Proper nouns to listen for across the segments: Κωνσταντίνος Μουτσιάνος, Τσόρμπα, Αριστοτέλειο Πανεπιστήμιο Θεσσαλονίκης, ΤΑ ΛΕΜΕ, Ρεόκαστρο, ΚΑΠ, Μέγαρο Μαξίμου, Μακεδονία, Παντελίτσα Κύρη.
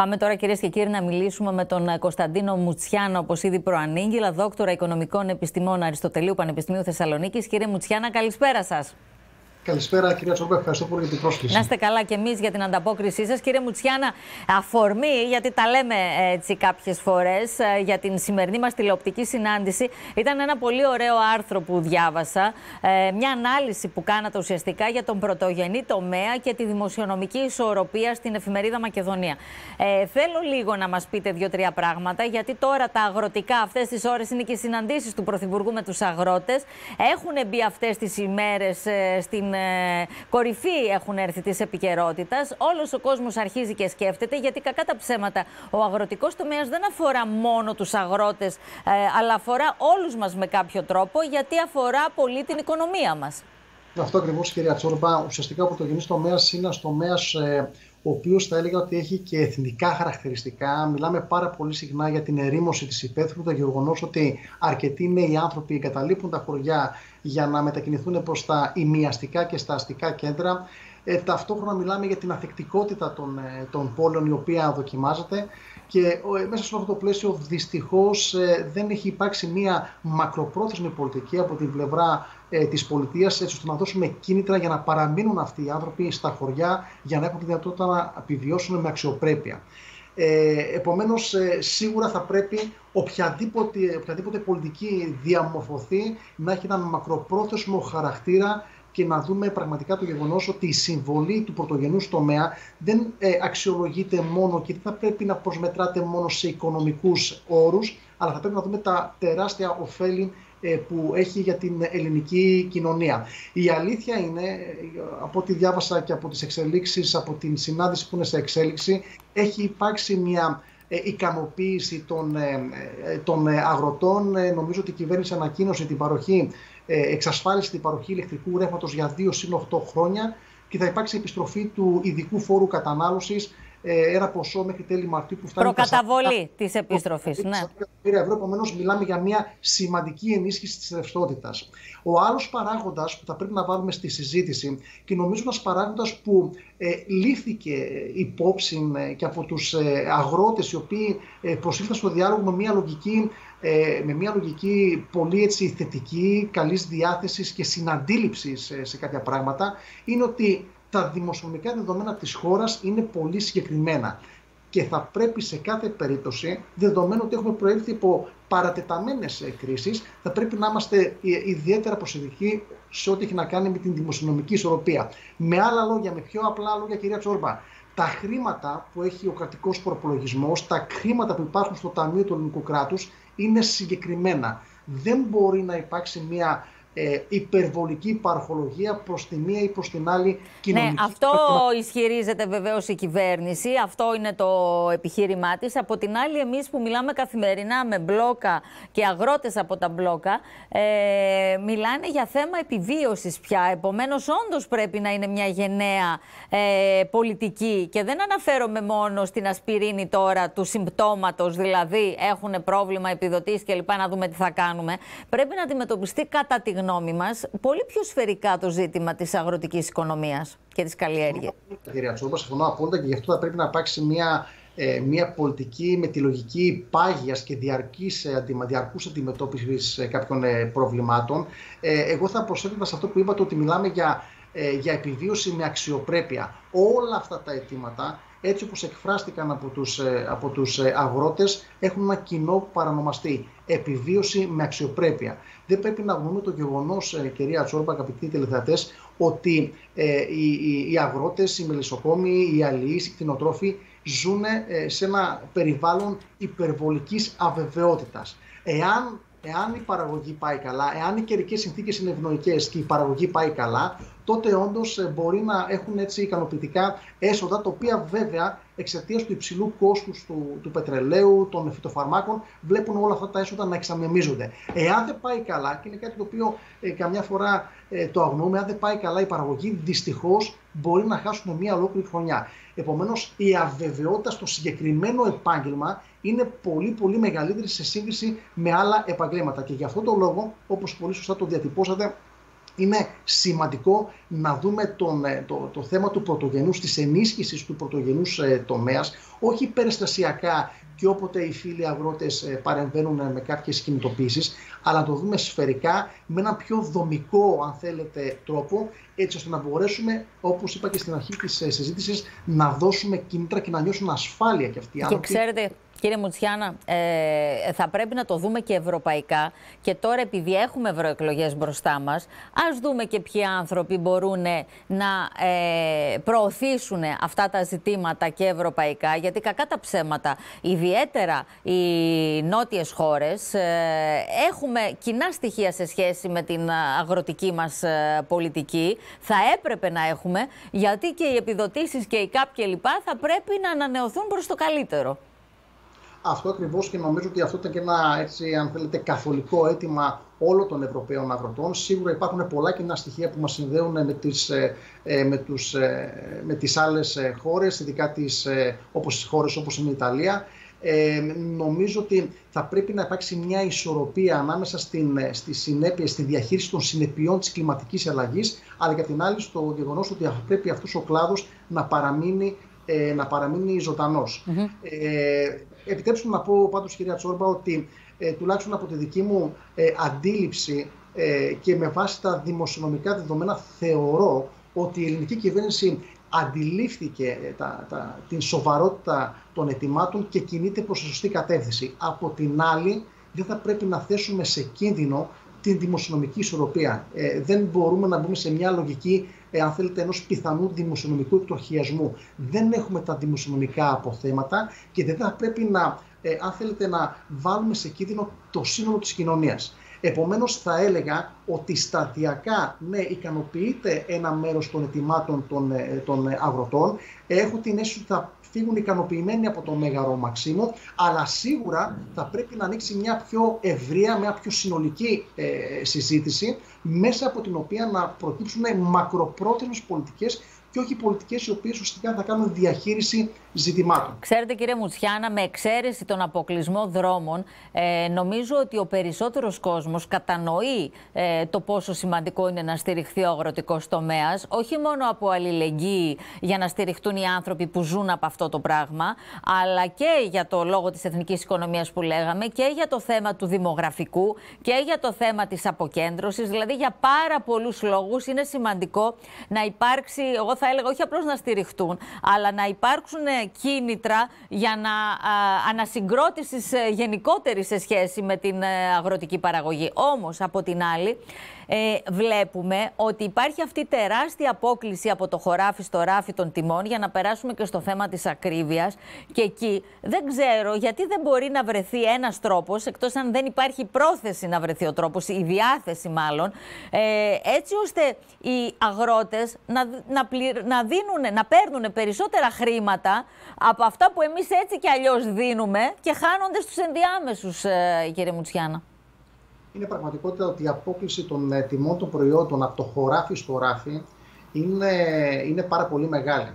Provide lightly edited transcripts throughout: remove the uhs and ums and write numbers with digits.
Πάμε τώρα, κυρίες και κύριοι, να μιλήσουμε με τον Κωνσταντίνο Μουτσιάνο, όπως ήδη προανήγγειλα, δόκτορα οικονομικών επιστημών Αριστοτελείου Πανεπιστημίου Θεσσαλονίκης. Κύριε Μουτσιάνα, καλησπέρα σας. Καλησπέρα, κυρία Τσόμπα. Ευχαριστώ πολύ για την πρόσκληση. Να είστε καλά και εμείς για την ανταπόκρισή σας. Κύριε Μουτσιάνα, αφορμή, γιατί τα λέμε έτσι κάποιες φορές, για την σημερινή μας τηλεοπτική συνάντηση, ήταν ένα πολύ ωραίο άρθρο που διάβασα. Μια ανάλυση που κάνατε ουσιαστικά για τον πρωτογενή τομέα και τη δημοσιονομική ισορροπία στην εφημερίδα Μακεδονία. Θέλω λίγο να μας πείτε δύο-τρία πράγματα, γιατί τώρα τα αγροτικά, αυτές τις ώρες είναι και οι συναντήσεις του Πρωθυπουργού με τους αγρότες. Έχουν μπει αυτές τις ημέρες στην κορυφή, έχουν έρθει της επικαιρότητας. Όλος ο κόσμος αρχίζει και σκέφτεται, γιατί κακά τα ψέματα ο αγροτικός τομέας δεν αφορά μόνο τους αγρότες, αλλά αφορά όλους μας με κάποιο τρόπο, γιατί αφορά πολύ την οικονομία μας. Αυτό ακριβώς, κυρία Τσόρμπα. Ουσιαστικά ο πρωτογενής τομέας είναι ένας τομέας ο οποίος θα έλεγα ότι έχει και εθνικά χαρακτηριστικά. Μιλάμε πάρα πολύ συχνά για την ερήμωση της υπαίθρου, το γεγονός ότι αρκετοί νέοι άνθρωποι εγκαταλείπουν τα χωριά για να μετακινηθούν προς τα ημιαστικά και στα αστικά κέντρα. Ταυτόχρονα μιλάμε για την αθεκτικότητα των πόλεων, η οποία δοκιμάζεται, και μέσα σε αυτό το πλαίσιο δυστυχώς δεν έχει υπάρξει μια μακροπρόθεσμη πολιτική από την πλευρά της πολιτείας, έτσι ώστε να δώσουμε κίνητρα για να παραμείνουν αυτοί οι άνθρωποι στα χωριά, για να έχουν τη δυνατότητα να επιβιώσουν με αξιοπρέπεια. Επομένως, σίγουρα θα πρέπει οποιαδήποτε πολιτική διαμορφωθεί να έχει έναν μακροπρόθεσμο χαρακτήρα και να δούμε πραγματικά το γεγονός ότι η συμβολή του πρωτογενούς τομέα δεν αξιολογείται μόνο και δεν θα πρέπει να προσμετράται μόνο σε οικονομικούς όρους, αλλά θα πρέπει να δούμε τα τεράστια ωφέλη που έχει για την ελληνική κοινωνία. Η αλήθεια είναι, από ό,τι διάβασα και από τις εξελίξεις, από την συνάντηση που είναι σε εξέλιξη, έχει υπάρξει μια ικανοποίηση των αγροτών. Νομίζω ότι η κυβέρνηση ανακοίνωσε την παροχή, εξασφάλισε την παροχή ηλεκτρικού ρεύματος για 2-8 χρόνια και θα υπάρξει επιστροφή του ειδικού φόρου κατανάλωσης, ένα ποσό μέχρι τέλη Μαρτίου που φτάνει... Προκαταβολή της επιστροφής, ναι. Επομένως, μιλάμε για μια σημαντική ενίσχυση της ρευστότητας. Ο άλλος παράγοντας που θα πρέπει να βάλουμε στη συζήτηση, και νομίζω ένας παράγοντας που λήφθηκε υπόψη και από τους αγρότες, οι οποίοι προσήλθαν στο διάλογο με μια λογική, πολύ έτσι θετική, καλής διάθεσης και συναντήληψης σε κάποια πράγματα, είναι ότι τα δημοσιονομικά δεδομένα της χώρας είναι πολύ συγκεκριμένα και θα πρέπει σε κάθε περίπτωση, δεδομένου ότι έχουμε προέλθει από παρατεταμένες κρίσεις, θα πρέπει να είμαστε ιδιαίτερα προσεκτικοί σε ό,τι έχει να κάνει με την δημοσιονομική ισορροπία. Με άλλα λόγια, με πιο απλά λόγια, κυρία Τσόρμπα, τα χρήματα που έχει ο κρατικός προϋπολογισμός, τα χρήματα που υπάρχουν στο Ταμείο του Ελληνικού Κράτους είναι συγκεκριμένα. Δεν μπορεί να υπάρξει μια υπερβολική παροχολογία προς τη μία ή προς την άλλη κοινωνική. Ναι, αυτό ισχυρίζεται βεβαίως η κυβέρνηση, αυτό είναι το επιχείρημά της. Από την άλλη, εμείς που μιλάμε καθημερινά με μπλόκα και αγρότες από τα μπλόκα, μιλάνε για θέμα επιβίωσης πια. Επομένως, όντως πρέπει να είναι μια γενναία πολιτική, και δεν αναφέρομαι μόνο στην ασπιρίνη τώρα του συμπτώματος, δηλαδή έχουν πρόβλημα επιδοτής κλπ. Να δούμε τι θα κάνουμε. Πρέπει να αντιμετωπιστεί κατά τη γνώμη μας πολύ πιο σφαιρικά το ζήτημα της αγροτικής οικονομίας και της καλλιέργειας. Κυρία Τσόρμπα, συμφωνώ απόλυτα, και γι' αυτό θα πρέπει να υπάρξει μια πολιτική με τη λογική πάγιας και διαρκούς αντιμετώπισης κάποιων προβλημάτων. Εγώ θα προσέθετα σε αυτό που είπατε, ότι μιλάμε για επιβίωση με αξιοπρέπεια. Όλα αυτά τα αιτήματα, έτσι όπως εκφράστηκαν από τους αγρότες, έχουν ένα κοινό παρανομαστή: επιβίωση με αξιοπρέπεια. Δεν πρέπει να γνωρούμε το γεγονός, κυρία Τσόρμπα, αγαπητοί τηλεθεατές, ότι οι αγρότες, οι μελισσοκόμοι, οι αλληλείς, οι κτηνοτρόφοι ζουν σε ένα περιβάλλον υπερβολικής αβεβαιότητας. Εάν η παραγωγή πάει καλά, εάν οι καιρικές συνθήκες είναι ευνοϊκές και η παραγωγή πάει καλά, τότε όντως μπορεί να έχουν έτσι ικανοποιητικά έσοδα, τα οποία βέβαια εξαιτίας του υψηλού κόστους του πετρελαίου, των φυτοφαρμάκων, βλέπουν όλα αυτά τα έσοδα να εξαμεμίζονται. Εάν δεν πάει καλά, και είναι κάτι το οποίο καμιά φορά το αγνοούμε, αν δεν πάει καλά η παραγωγή, δυστυχώς μπορεί να χάσουν μια ολόκληρη χρονιά. Επομένως, η αβεβαιότητα στο συγκεκριμένο επάγγελμα είναι πολύ πολύ μεγαλύτερη σε σύγκριση με άλλα επαγγέλματα. Και γι' αυτό το λόγο, όπως πολύ σωστά το διατυπώσατε, Είναι σημαντικό να δούμε το θέμα του πρωτογενούς, της ενίσχυσης του πρωτογενούς τομέας, όχι περιστασιακά και όποτε οι φίλοι αγρότες παρεμβαίνουν με κάποιες κινητοποίησεις, αλλά να το δούμε σφαιρικά με ένα πιο δομικό, αν θέλετε, τρόπο, έτσι ώστε να μπορέσουμε, όπως είπα και στην αρχή της συζήτησης, να δώσουμε κίνητρα και να νιώσουν ασφάλεια και αυτοί οι άνθρωποι. Ξέρετε, κύριε Μουτσιάνα, θα πρέπει να το δούμε και ευρωπαϊκά. Και τώρα, επειδή έχουμε ευρωεκλογές μπροστά μας, ας δούμε και ποιοι άνθρωποι μπορούν να προωθήσουν αυτά τα ζητήματα και ευρωπαϊκά. Γιατί κακά τα ψέματα, ιδιαίτερα οι νότιες χώρες, έχουμε κοινά στοιχεία σε σχέση με την αγροτική μας πολιτική. Θα έπρεπε να έχουμε, γιατί και οι επιδοτήσεις και οι ΚΑΠ και λοιπά θα πρέπει να ανανεωθούν προς το καλύτερο. Αυτό ακριβώς, και νομίζω ότι αυτό ήταν και ένα, έτσι, αν θέλετε, καθολικό αίτημα όλων των Ευρωπαίων αγροτών. Σίγουρα υπάρχουν πολλά κοινά στοιχεία που μας συνδέουν με τις άλλες χώρες, ειδικά τις χώρες όπως είναι η Ιταλία. Νομίζω ότι θα πρέπει να υπάρξει μια ισορροπία ανάμεσα στη διαχείριση των συνεπειών της κλιματικής αλλαγής, αλλά και απ' την άλλη στο γεγονός ότι πρέπει αυτός ο κλάδος να παραμείνει ζωντανός. Επιτρέψτε μου να πω πάντως, κυρία Τσόρμπα, ότι τουλάχιστον από τη δική μου αντίληψη και με βάση τα δημοσιονομικά δεδομένα, θεωρώ ότι η ελληνική κυβέρνηση αντιλήφθηκε την σοβαρότητα των αιτημάτων και κινείται προς τη σωστή κατεύθυνση. Από την άλλη, δεν θα πρέπει να θέσουμε σε κίνδυνο την δημοσιονομική ισορροπία. Δεν μπορούμε να μπούμε σε μια λογική, αν θέλετε, ενός πιθανού δημοσιονομικού εκτροχιασμού. Δεν έχουμε τα δημοσιονομικά αποθέματα και δεν θα πρέπει να, αν θέλετε, να βάλουμε σε κίνδυνο το σύνολο της κοινωνίας. Επομένως, θα έλεγα ότι σταδιακά, ναι, ικανοποιείται ένα μέρος των αιτημάτων των αγροτών. Έχω την αίσθηση ότι θα φύγουν ικανοποιημένοι από το Μέγαρο Μαξίμου, αλλά σίγουρα θα πρέπει να ανοίξει μια πιο ευρεία, μια πιο συνολική συζήτηση, μέσα από την οποία να προκύψουν μακροπρόθεσμες πολιτικές και όχι πολιτικές οι οποίες ουσιαστικά θα κάνουν διαχείριση ζητημάτων. Ξέρετε, κύριε Μουτσιάνα, με εξαίρεση τον αποκλεισμό δρόμων, νομίζω ότι ο περισσότερος κόσμος κατανοεί το πόσο σημαντικό είναι να στηριχθεί ο αγροτικός τομέας, όχι μόνο από αλληλεγγύη για να στηριχτούν οι άνθρωποι που ζουν από αυτό το πράγμα, αλλά και για το λόγο της εθνικής οικονομίας που λέγαμε, και για το θέμα του δημογραφικού και για το θέμα της αποκέντρωσης. Δηλαδή, για πάρα πολλούς λόγους είναι σημαντικό να υπάρξει, εγώ θα έλεγα, όχι απλώς να στηριχτούν, αλλά να υπάρξουν κίνητρα για ανασυγκρότησης γενικότερη σε σχέση με την αγροτική παραγωγή. Όμως, από την άλλη, βλέπουμε ότι υπάρχει αυτή τεράστια απόκληση από το χωράφι στο ράφι των τιμών, για να περάσουμε και στο θέμα της ακρίβειας. Και εκεί δεν ξέρω γιατί δεν μπορεί να βρεθεί ένας τρόπος, εκτός αν δεν υπάρχει πρόθεση να βρεθεί ο τρόπος, η διάθεση μάλλον, έτσι ώστε οι αγρότες να παίρνουν περισσότερα χρήματα από αυτά που εμείς έτσι κι αλλιώς δίνουμε και χάνονται στους ενδιάμεσους, κύριε Μουτσιάνα. Είναι πραγματικότητα ότι η απόκληση των τιμών των προϊόντων από το χωράφι στο ράφι είναι πάρα πολύ μεγάλη.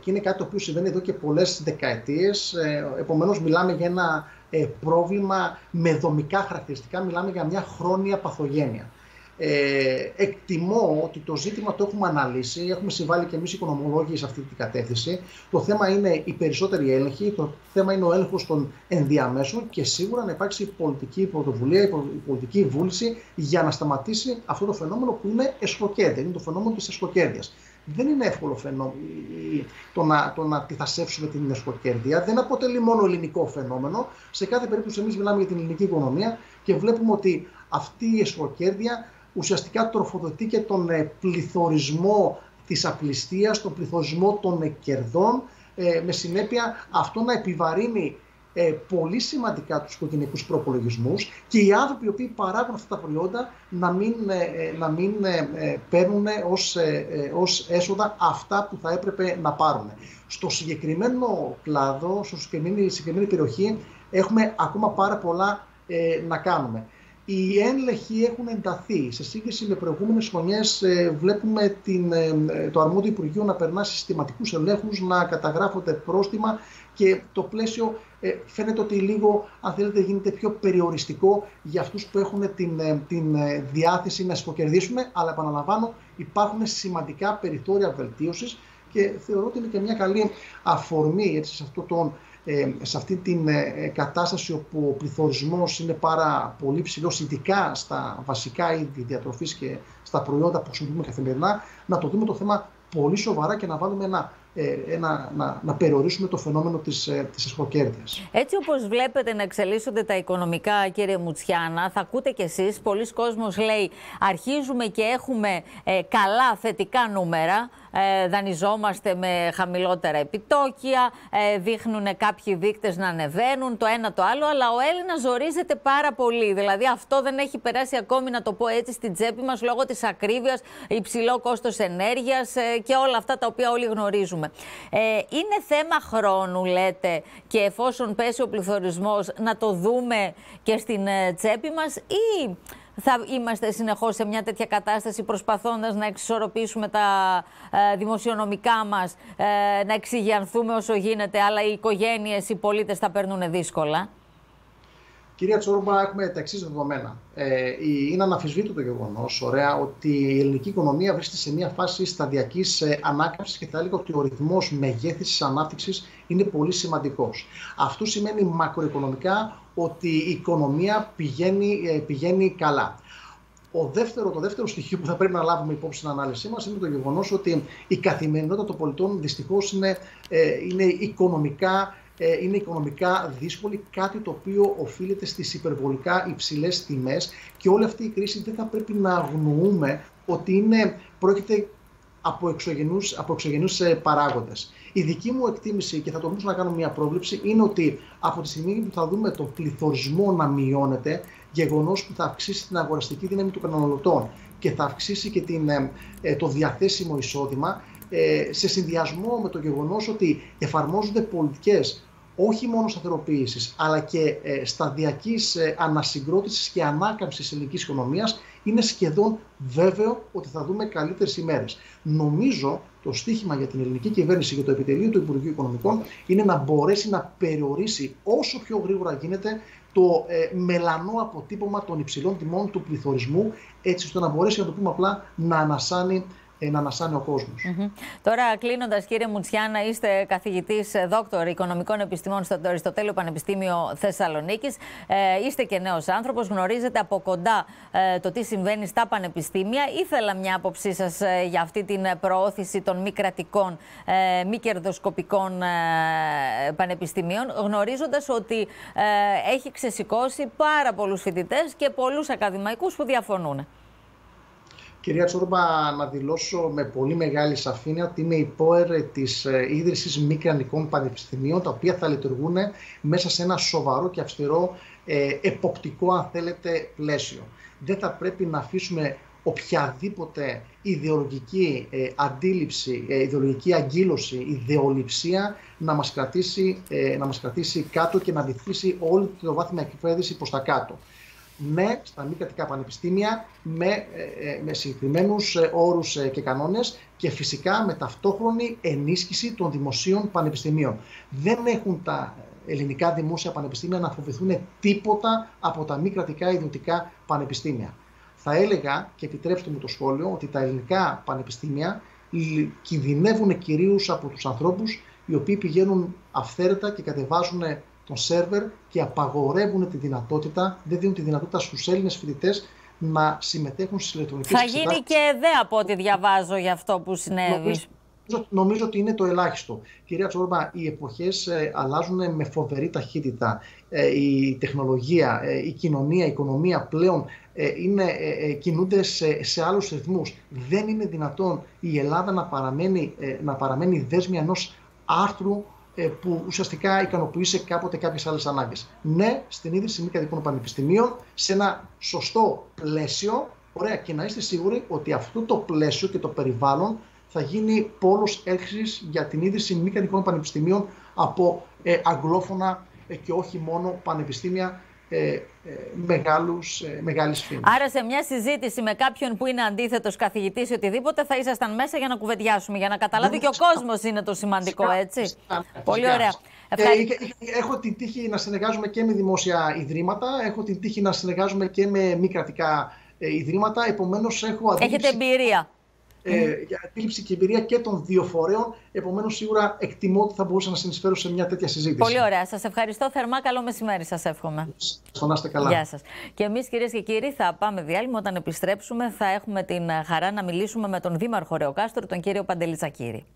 Και είναι κάτι το οποίο συμβαίνει εδώ και πολλές δεκαετίες. Επομένως, μιλάμε για ένα πρόβλημα με δομικά χαρακτηριστικά, μιλάμε για μια χρόνια παθογένεια. Εκτιμώ ότι το ζήτημα το έχουμε αναλύσει, έχουμε συμβάλει και εμείς οικονομολόγοι σε αυτή την κατεύθυνση. Το θέμα είναι οι περισσότεροι έλεγχοι, το θέμα είναι ο έλεγχος των ενδιαμέσων και σίγουρα να υπάρξει πολιτική πρωτοβουλία, η πολιτική βούληση για να σταματήσει αυτό το φαινόμενο που είναι εσχροκέδια, είναι το φαινόμενο της εσχροκέδειας. Δεν είναι εύκολο φαινόμενο το να αντισταθμίσουμε την εσχροκέρδεια. Δεν αποτελεί μόνο ελληνικό φαινόμενο. Σε κάθε περίπτωση, εμείς μιλάμε για την ελληνική οικονομία και βλέπουμε ότι αυτή η εσχροκέρδεια ουσιαστικά τροφοδοτεί και τον πληθωρισμό της απληστίας, τον πληθωρισμό των κερδών, με συνέπεια αυτό να επιβαρύνει πολύ σημαντικά τους οικογενειακούς προπολογισμούς και οι άνθρωποι οι οποίοι παράγουν αυτά τα προϊόντα να μην παίρνουν ως έσοδα αυτά που θα έπρεπε να πάρουν. Στο συγκεκριμένο κλάδο, στη συγκεκριμένη περιοχή, έχουμε ακόμα πάρα πολλά να κάνουμε. οι έλεγχοι έχουν ενταθεί. Σε σύγκριση με προηγούμενες χρονιές, βλέπουμε το αρμόδιο Υπουργείο να περνά συστηματικούς ελέγχους, να καταγράφονται πρόστιμα και το πλαίσιο φαίνεται ότι λίγο, αν θέλετε, γίνεται πιο περιοριστικό για αυτούς που έχουν την διάθεση να σκοκερδίσουν. Αλλά επαναλαμβάνω, υπάρχουν σημαντικά περιθώρια βελτίωσης και θεωρώ ότι είναι και μια καλή αφορμή έτσι, σε αυτή την κατάσταση όπου ο πληθωρισμός είναι πάρα πολύ ψηλός, ειδικά στα βασικά είδη διατροφής και στα προϊόντα που χρησιμοποιούμε καθημερινά, να το δούμε το θέμα πολύ σοβαρά και να βάλουμε να περιορίσουμε το φαινόμενο της εσχροκέρδειας. Έτσι όπως βλέπετε να εξελίσσονται τα οικονομικά, κύριε Μουτσιάνα, θα ακούτε κι εσείς, πολλοί κόσμος λέει αρχίζουμε και έχουμε καλά θετικά νούμερα, δανειζόμαστε με χαμηλότερα επιτόκια, δείχνουν κάποιοι δείκτες να ανεβαίνουν, το ένα το άλλο, αλλά ο Έλληνας ζορίζεται πάρα πολύ. Δηλαδή αυτό δεν έχει περάσει ακόμη, να το πω έτσι, στην τσέπη μας λόγω της ακρίβειας, υψηλό κόστος ενέργειας και όλα αυτά τα οποία όλοι γνωρίζουμε. Είναι θέμα χρόνου, λέτε, και εφόσον πέσει ο πληθωρισμός να το δούμε και στην τσέπη μας, ή θα είμαστε συνεχώς σε μια τέτοια κατάσταση προσπαθώντας να εξισορροπήσουμε τα δημοσιονομικά μας, να εξηγιανθούμε όσο γίνεται, αλλά οι οικογένειες, οι πολίτες θα παίρνουν δύσκολα? Κυρία Τσόρμπα, έχουμε τα εξής δεδομένα. Είναι αναμφισβήτητο το γεγονός, ότι η ελληνική οικονομία βρίσκεται σε μια φάση σταδιακής ανάκαμψης και θα έλεγα ότι ο ρυθμός μεγέθυνσης ανάπτυξης είναι πολύ σημαντικός. Αυτό σημαίνει μακροοικονομικά ότι η οικονομία πηγαίνει καλά. Το δεύτερο στοιχείο που θα πρέπει να λάβουμε υπόψη στην ανάλυση μας είναι το γεγονός ότι η καθημερινότητα των πολιτών δυστυχώς είναι οικονομικά δύσκολη, κάτι το οποίο οφείλεται στις υπερβολικά υψηλές τιμές και όλη αυτή η κρίση δεν θα πρέπει να αγνοούμε ότι πρόκειται από εξωγενείς παράγοντες. Η δική μου εκτίμηση, και θα τολμήσω να κάνω μια πρόβλεψη, είναι ότι από τη στιγμή που θα δούμε τον πληθωρισμό να μειώνεται, γεγονός που θα αυξήσει την αγοραστική δύναμη των καταναλωτών και θα αυξήσει και το διαθέσιμο εισόδημα, σε συνδυασμό με το γεγονός ότι εφαρμόζονται πολιτικές όχι μόνο σταθεροποίησης αλλά και σταδιακής ανασυγκρότησης και ανάκαμψης της ελληνικής οικονομίας, είναι σχεδόν βέβαιο ότι θα δούμε καλύτερες ημέρες. Νομίζω το στίχημα για την ελληνική κυβέρνηση και το επιτελείο του Υπουργείου Οικονομικών είναι να μπορέσει να περιορίσει όσο πιο γρήγορα γίνεται το μελανό αποτύπωμα των υψηλών τιμών του πληθωρισμού, έτσι ώστε να μπορέσει, να το πούμε απλά, να ανασάνει ο κόσμος. Τώρα, κλείνοντας, κύριε Μουτσιάνα, είστε καθηγητής δόκτωρ οικονομικών επιστημών στο Αριστοτέλειο Πανεπιστήμιο Θεσσαλονίκης. Είστε και νέος άνθρωπος, γνωρίζετε από κοντά το τι συμβαίνει στα πανεπιστήμια. Ήθελα μια άποψή σας για αυτή την προώθηση των μη κρατικών, μη κερδοσκοπικών πανεπιστημίων, γνωρίζοντας ότι έχει ξεσηκώσει πάρα πολλούς φοιτητές και πολλούς ακαδημαϊκούς που διαφωνούν. Κυρία Τσόρμπα, να δηλώσω με πολύ μεγάλη σαφήνεια ότι είμαι υπόερ της ίδρυσης μη κρατικών πανεπιστημίων, τα οποία θα λειτουργούν μέσα σε ένα σοβαρό και αυστηρό εποπτικό, αν θέλετε, πλαίσιο. Δεν θα πρέπει να αφήσουμε οποιαδήποτε ιδεολογική αντίληψη, ιδεολογική αγκύλωση, ιδεολειψία να μας κρατήσει κάτω και να βυθίσει όλη το βάθμια εκπαίδευση προς τα κάτω. Ναι, στα μη κρατικά πανεπιστήμια, με συγκεκριμένους όρους και κανόνες και φυσικά με ταυτόχρονη ενίσχυση των δημοσίων πανεπιστημίων. Δεν έχουν τα ελληνικά δημόσια πανεπιστήμια να φοβηθούν τίποτα από τα μη κρατικά ιδιωτικά πανεπιστήμια. Θα έλεγα, και επιτρέψτε μου το σχόλιο, ότι τα ελληνικά πανεπιστήμια κινδυνεύουν κυρίως από τους ανθρώπους οι οποίοι πηγαίνουν αυθαίρετα και κατεβάζουν τον σερβερ και απαγορεύουν τη δυνατότητα, δεν δίνουν τη δυνατότητα στους Έλληνες φοιτητές να συμμετέχουν στις ηλεκτρονικές εξετάσεις. Θα γίνει και δε από ό,τι διαβάζω για αυτό που συνέβη. Νομίζω ότι είναι το ελάχιστο. Κυρία Τσόρμπα, οι εποχές αλλάζουν με φοβερή ταχύτητα. Η τεχνολογία, η κοινωνία, η οικονομία πλέον κινούνται σε άλλους ρυθμούς. Δεν είναι δυνατόν η Ελλάδα να παραμένει δέσμια ενός άρθρου που ουσιαστικά ικανοποιήσε κάποτε κάποιες άλλες ανάγκες. Ναι, στην ίδρυση μη κρατικών πανεπιστημίων, σε ένα σωστό πλαίσιο, και να είστε σίγουροι ότι αυτό το πλαίσιο και το περιβάλλον θα γίνει πόλος έλξης για την ίδρυση μη κρατικών πανεπιστημίων από αγγλόφωνα και όχι μόνο πανεπιστήμια μεγάλης φήμης. Άρα σε μια συζήτηση με κάποιον που είναι αντίθετος καθηγητής ή οτιδήποτε θα ήσασταν μέσα για να κουβεντιάσουμε, για να καταλάβει και ο κόσμος είναι το σημαντικό, έτσι. Πολύ ωραία. Έχω την τύχη να συνεργάζομαι και με δημόσια ιδρύματα, έχω την τύχη να συνεργάζομαι και με μη κρατικά ιδρύματα, επομένως έχω αντίληψη. Έχετε εμπειρία. Αντίληψη και εμπειρία και των δύο φορέων. Επομένως, σίγουρα εκτιμώ ότι θα μπορούσα να συνεισφέρω σε μια τέτοια συζήτηση. Πολύ ωραία. Σας ευχαριστώ θερμά. Καλό μεσημέρι σας εύχομαι. Φωνάστε καλά. Γεια σας. Και εμείς, κυρίες και κύριοι, θα πάμε διάλειμμα. Όταν επιστρέψουμε, θα έχουμε την χαρά να μιλήσουμε με τον δήμαρχο Ρεοκάστρου, τον κύριο Παντελίτσα Κύρη.